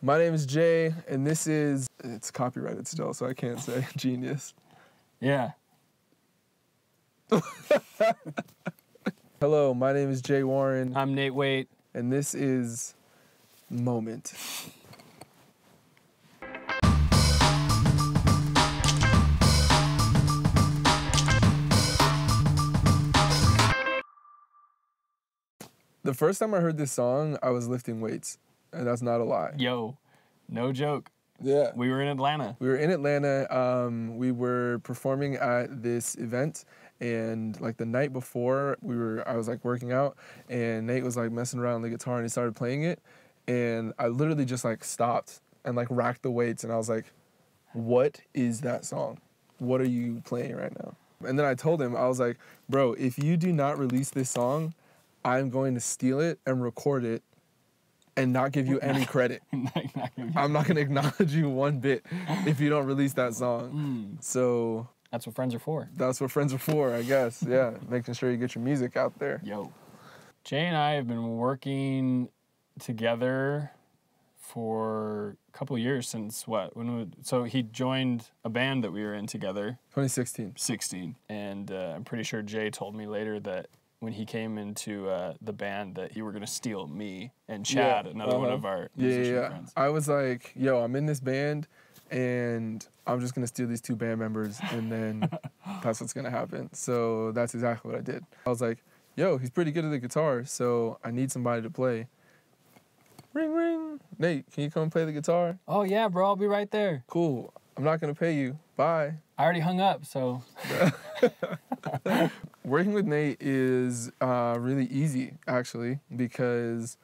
My name is Jay, and this is... It's copyrighted still, so I can't say genius. Yeah. Hello, my name is Jay Warren. I'm Nate Waite. And this is... Moment. The first time I heard this song, I was lifting weights, and that's not a lie. Yo, no joke. Yeah. We were in Atlanta. We were in Atlanta. We were performing at this event, and like the night before, I was like working out, and Nate was like messing around on the guitar, and he started playing it, and I literally just like stopped and like racked the weights, and I was like, "What is that song? What are you playing right now?" And then I told him, I was like, "Bro, if you do not release this song, I'm going to steal it and record it and not give you any credit. I'm not going to acknowledge you one bit if you don't release that song." So that's what friends are for. That's what friends are for, I guess. Yeah, making sure you get your music out there. Yo. Jay and I have been working together for a couple years since what? So he joined a band that we were in together. 2016. 16. And I'm pretty sure Jay told me later that when he came into the band that you were gonna steal me and Chad, yeah, another one of our musician friends. I was like, yo, I'm in this band and I'm just gonna steal these two band members and then that's what's gonna happen. So that's exactly what I did. I was like, yo, he's pretty good at the guitar, so I need somebody to play. Ring, ring. Nate, can you come play the guitar? Oh yeah, bro, I'll be right there. Cool, I'm not gonna pay you, bye. I already hung up, so. Working with Nate is really easy, actually, because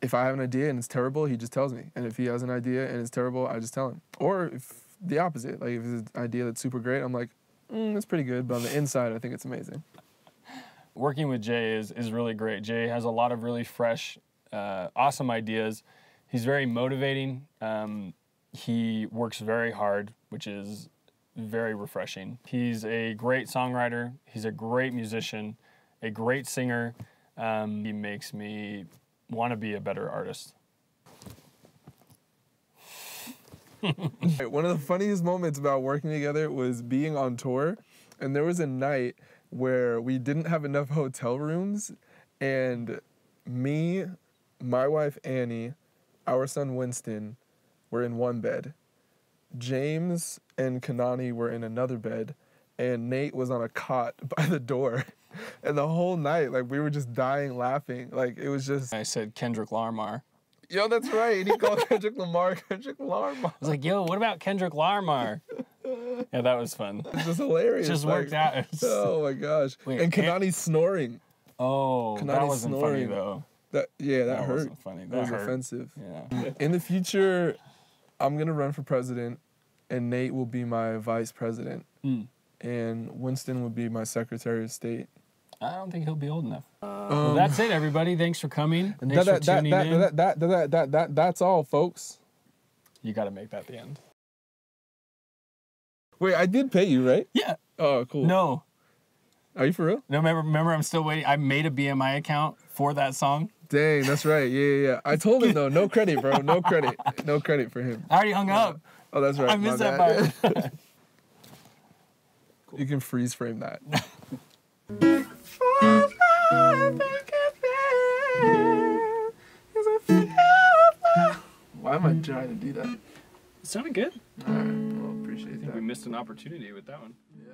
if I have an idea and it's terrible, he just tells me. And if he has an idea and it's terrible, I just tell him. Or if the opposite, like if it's an idea that's super great, I'm like, that's pretty good, but on the inside, I think it's amazing. Working with Jay is really great. Jay has a lot of really fresh, awesome ideas. He's very motivating. He works very hard, which is very refreshing. He's a great songwriter, he's a great musician, a great singer. He makes me want to be a better artist. One of the funniest moments about working together was being on tour, and there was a night where we didn't have enough hotel rooms, and me, my wife Annie, our son Winston were in one bed. James and Kanani were in another bed, and Nate was on a cot by the door. And the whole night, like, we were just dying laughing. Like, it was just... I said Kendrick Lamar. Yo, that's right. And he called Kendrick Lamar Kendrick Lamar. I was like, yo, what about Kendrick Lamar? Yeah, that was fun. It was just hilarious. Just worked out. Oh, my gosh. Wait, and Kanani's snoring. Oh, Kanani's that wasn't snoring. Funny, though. That hurt. That wasn't funny. That was offensive. Yeah. In the future, I'm going to run for president, and Nate will be my vice president, and Winston will be my secretary of state. I don't think he'll be old enough. Well, that's it, everybody. Thanks for coming. Thanks for tuning in. That's all, folks. You got to make that the end. Wait, I did pay you, right? Yeah. Oh, cool. No. Are you for real? No, remember, I'm still waiting. I made a BMI account for that song. Dang, that's right. Yeah. I told him, though. No credit, bro. No credit. No credit for him. I already hung up. Oh, that's right. I missed that part. Cool. You can freeze frame that. Why am I trying to do that? It sounded good. All right. Well, appreciate that. I think we missed an opportunity with that one. Yeah.